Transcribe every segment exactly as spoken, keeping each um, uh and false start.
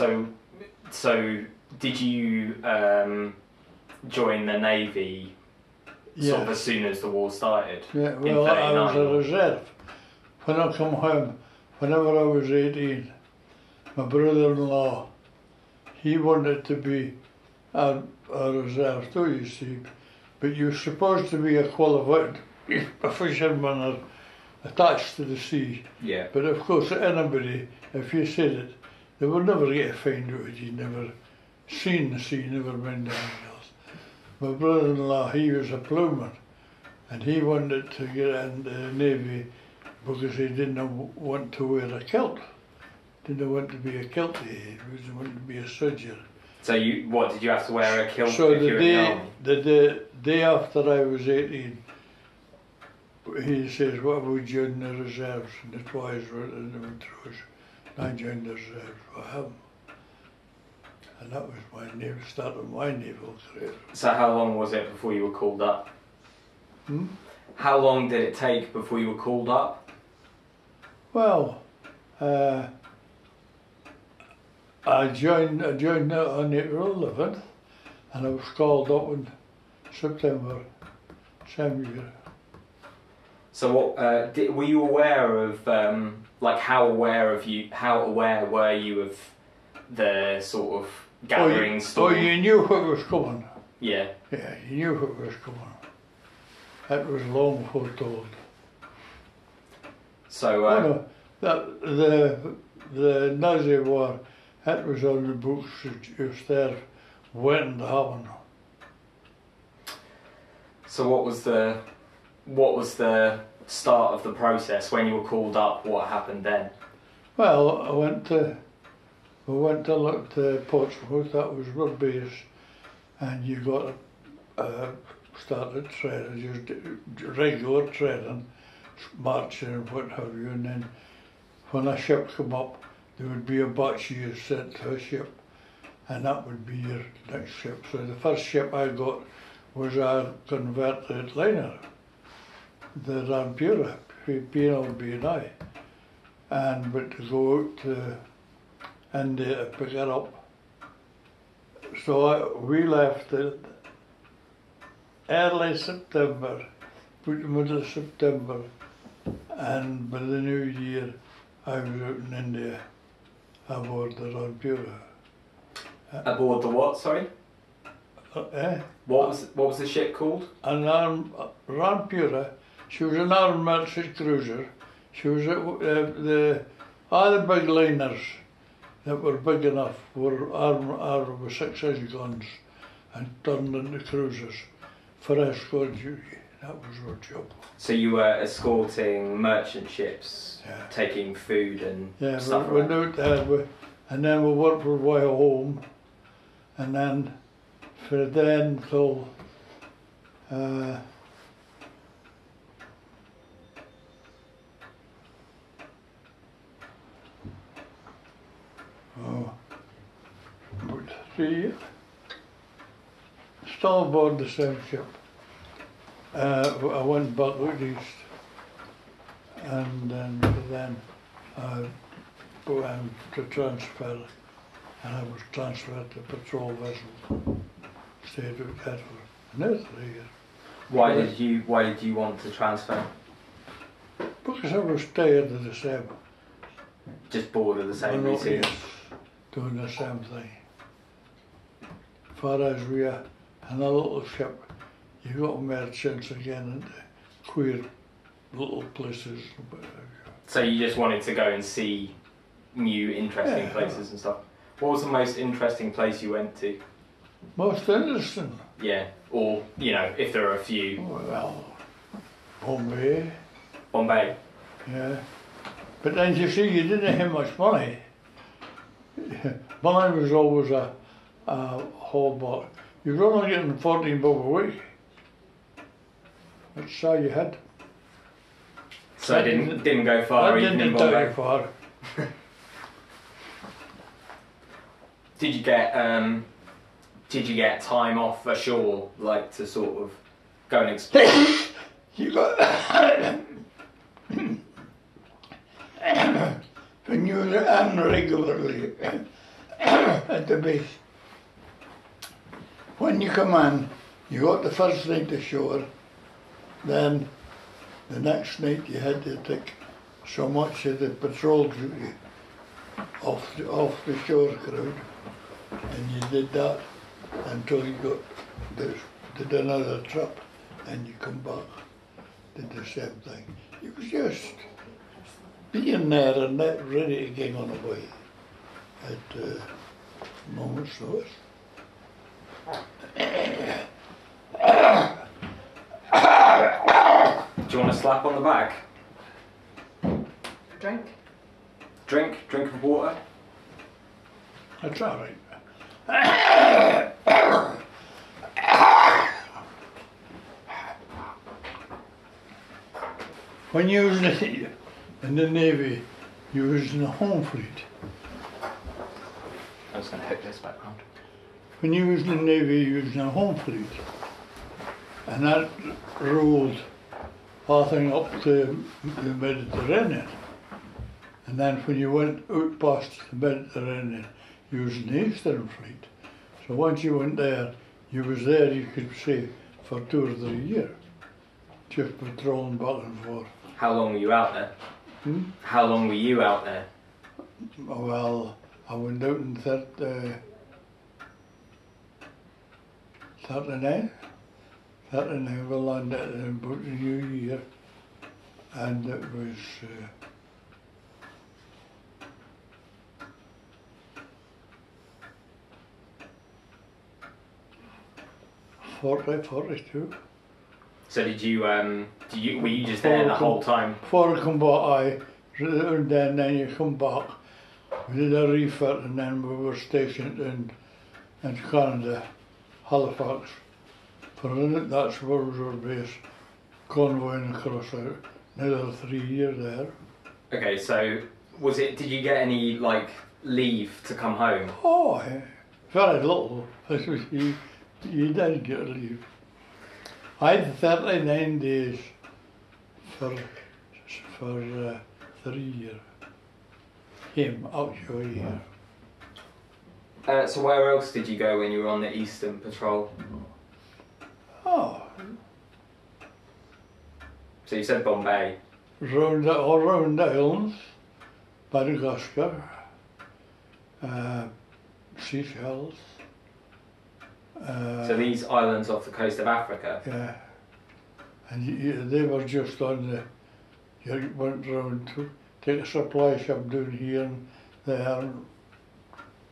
So, so did you um, join the Navy yeah. sort of as soon as the war started? Yeah, well, I was a reserve. When I come home, whenever I was eighteen, my brother-in-law, he wanted to be a, a reserve too, you see. But you're supposed to be a qualified a fisherman or attached to the sea. Yeah. But of course, anybody, if you said it, they would never get a find out. He'd never seen the sea, never been down else. My brother-in-law, he was a plowman, and he wanted to get into the Navy because he didn't want to wear a kilt. Didn't want to be a kiltie, he didn't want to be a soldier. So you, what, did you have to wear a kilt so if you were young? So the day, day after I was eighteen, he says, what about joining the reserves? And the twice were in the winters. And I joined the reserves with him. And that was my naval, start of my naval career. So how long was it before you were called up? Hmm? How long did it take before you were called up? Well, uh, I joined, I joined on April eleventh, and I was called up in September, same year. So, what uh, did, were you aware of, um, like, how aware of you? How aware were you of the sort of gathering oh, you, storm? Oh, you knew what was coming. Yeah. Yeah, you knew what was coming. That was long foretold. So, uh, oh, no, that the the Nazi war. It was on the books if they're waiting to happen. So what was the what was the start of the process when you were called up? What happened then? Well, I went to we went to look to Portsmouth. That was our base, and you got uh, started training, just regular training, marching and what have you. And then when a ship came up, there would be a batch you sent to a ship, and that would be your next ship. So the first ship I got was a converted liner, the Rampura, P L B and I. And but to go out to India to pick it up. So I, we left it early September, middle of September, and by the new year I was out in India. Aboard the Rampura. Aboard the what? Sorry. Uh, eh? What was what was the ship called? An arm Rampura. She was an armed merchant cruiser. She was uh, the all the big liners that were big enough were armed, armed with six inch guns and turned into cruisers for escort duty. That was our job. So you were escorting merchant ships, yeah. taking food and yeah, stuff. Yeah, we went out there, and then we worked our way home, and then for then till uh, oh, about three years, still aboard the same ship. Uh, I went back out east, and then, then I went to transfer, and I was transferred to patrol vessel. Stayed out there for another year. Why did you Why did you want to transfer? Because I was tired of the same. Just bored of the same routine. Doing the same thing. Far as we are, and a little ship. You got merchants again into queer little places. So you just wanted to go and see new, interesting yeah. places and stuff. What was the most interesting place you went to? Most interesting? Yeah, or, you know, if there are a few. Well, Bombay. Bombay? Yeah. But then you see, you didn't have much money. Money was always a, a hallmark. You were only getting fourteen bob a week. That's all you had. So I didn't didn't go far. I didn't go far. Did you get um, did you get time off ashore, like to sort of go and explore? You got when you were on regularly at the base. When you come in, you got the first night ashore, then the next night you had to take so much of the patrol duty off the, off the shore crowd, and you did that until you got the, did another trip, and you come back, did the same thing. It was just being there and not ready to get on away at uh, moment's notice. Do you want a slap on the back? Drink. Drink? Drink of water? That's all right. When you was in the Navy, you was in the Home Fleet. I was going to hook this back round. When you was in the Navy, you was in the Home Fleet. And that ruled passing up to the Mediterranean. And then when you went out past the Mediterranean, you was in the Eastern Fleet. So once you went there, you was there, you could say, for two or three years. Just patrolling back and forth. How long were you out there? Hmm? How long were you out there? Well, I went out in thirty, thirty-nine. thirty-nine, we landed in about the New Year, and it was uh, forty, forty-two. So did you, um, do you, were you just there the whole time? Before I come back, I and then, then you come back, we did a refit, and then we were stationed in, in Canada, Halifax. For a minute, that's where we were based, convoying across out, another three years there. Okay, so was it, did you get any, like, leave to come home? Oh, very little. you, you did get leave. I had thirty-nine days for, for uh, three years. Came up to a year. Uh, so where else did you go when you were on the Eastern Patrol? Oh. So you said Bombay? Round, all round the islands, Madagascar, uh, Seychelles. Uh, so these islands off the coast of Africa? Yeah, and you, you, they were just on the, you went round to take a supply ship down here and there and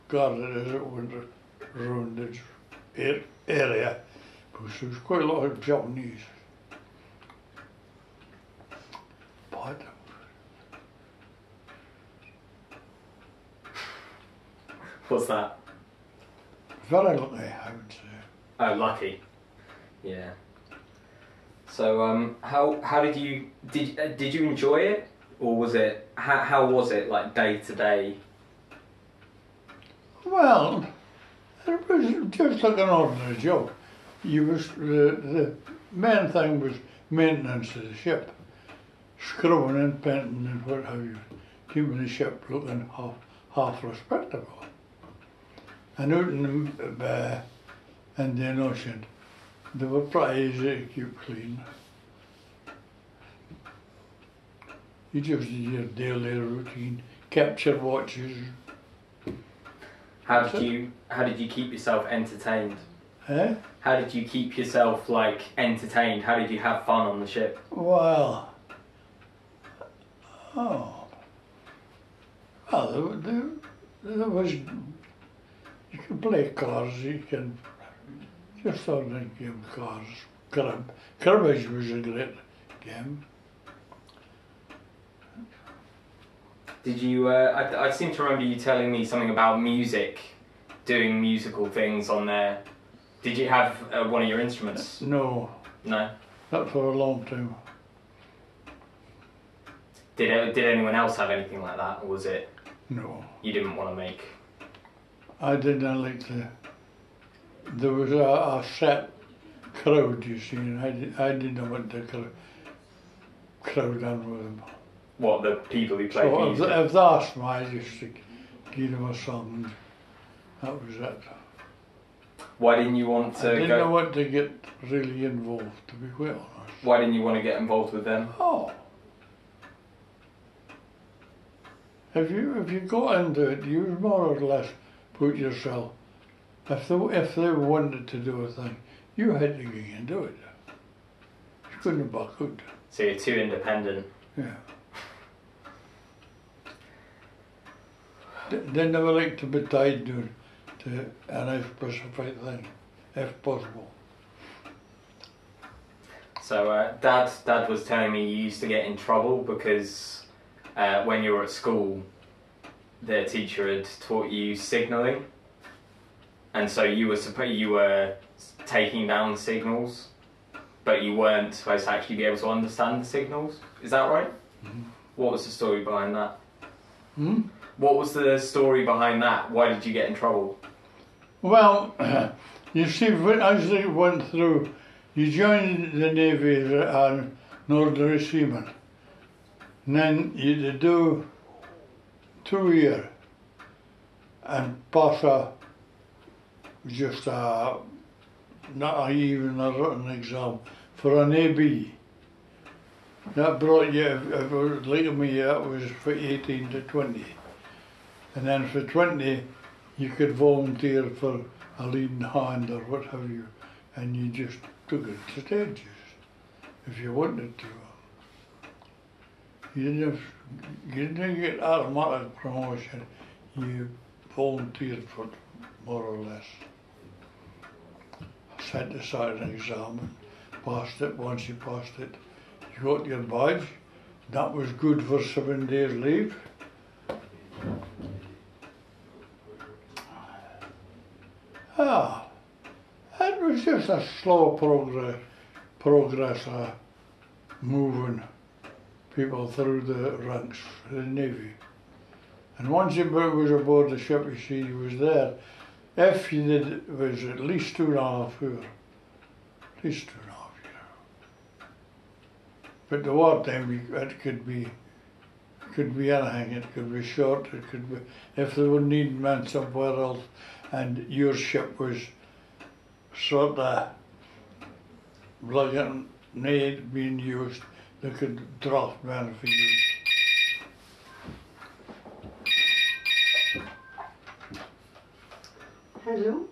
guarded as it went round this er, area, because there was quite a lot of Japanese. But what's that? Very lucky, I would say. Oh, lucky. Yeah. So, um, how how did you did uh, did you enjoy it, or was it how how was it like day to day? Well, it was just like an ordinary job. You was the the main thing was maintenance of the ship, scrubbing and painting and what have you, keeping the ship looking half half respectable. And out in the, uh, in the ocean, they were pretty easy to keep clean. You just did your daily routine, capture watches. How did you how did you keep yourself entertained? Eh? How did you keep yourself like entertained? How did you have fun on the ship? Well, oh, well, there, there, there was. You can play cards, you can just ordinary game cards. Crib. Cribbage was a great game. Did you, uh, I, I seem to remember you telling me something about music, doing musical things on there. Did you have uh, one of your instruments? No. No? Not for a long time. Did, did anyone else have anything like that, or was it? No. You didn't want to make? I didn't like the, there was a, a set crowd, you see, and I, did, I didn't want the crowd, crowd on with them. What, the people who played so music? If, if they asked me, I just give them a song That was it. Why didn't you want to go? I didn't go... know what to get really involved, to be quite honest. Why didn't you want to get involved with them? Oh. If you, if you got into it, you more or less put yourself, if they, if they wanted to do a thing, you had to get into it. You couldn't buck out. So you're too independent. Yeah. They never like to be tied to, to any specific thing, if possible. So uh, Dad, Dad was telling me you used to get in trouble because uh, when you were at school, their teacher had taught you signalling, and so you were supposed you were taking down signals, but you weren't supposed to actually be able to understand the signals. Is that right? Mm-hmm. What was the story behind that? Hmm? What was the story behind that? Why did you get in trouble? Well, you see, as they went through, you joined the Navy as an ordinary seaman. And then you do two years and pass a, just a, not a, even a written exam for an A B. That brought you, if it was like me, that was for eighteen to twenty. And then for twenty, you could volunteer for a leading hand or what have you, and you just took it to stages if you wanted to. You didn't, you didn't get automatic promotion, you volunteered for it, more or less. Set aside an exam and passed it. Once you passed it, you got your badge. That was good for seven days leave. Ah, it was just a slow progress, progress of moving people through the ranks of the Navy. And once you was aboard the ship, you see, you was there. If you did, it was at least two and a half hours. At least two and a half hours. But the wartime, it could be, could be anything. It could be short, it could be, if they would need men somewhere else, and your ship was sort of brilliant, need being used, they could draft men for you. Hello?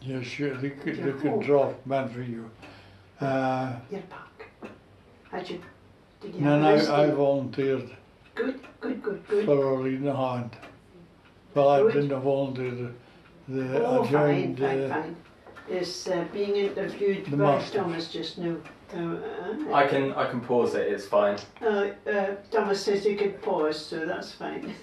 Yes, sure, they could, they could draft men for you. Uh, You're back. How'd you, did you have a rescue? I, I volunteered. Good, good, good, good. For a leading hand. Well, I good. didn't volunteer. The, the oh, joined, fine, fine, uh, fine. It's uh, being interviewed by master. Thomas just now. Uh, I can, I can pause it. It's fine. Uh, uh, Thomas says you could pause, so that's fine.